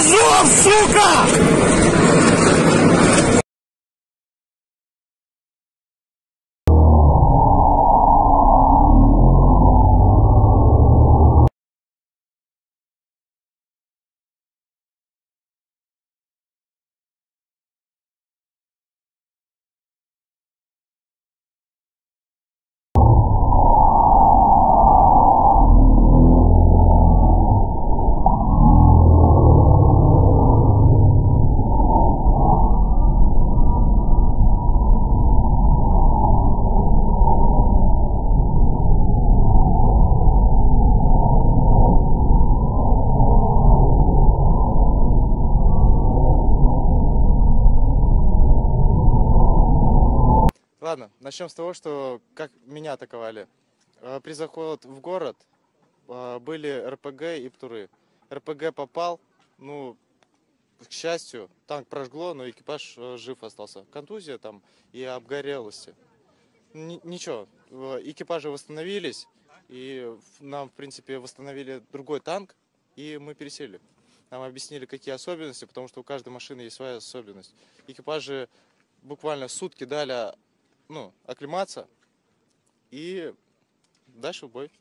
ножом, сука! Ладно, начнем с того, что как меня атаковали. При заходе в город были РПГ и ПТУРы. РПГ попал, ну, к счастью, танк прожгло, но экипаж жив остался. Контузия там и обгорелости. Ничего, экипажи восстановились, и нам, в принципе, восстановили другой танк, и мы пересели. Нам объяснили, какие особенности, потому что у каждой машины есть своя особенность. Экипажи буквально сутки дали... ну, оклематься и дальше в бой.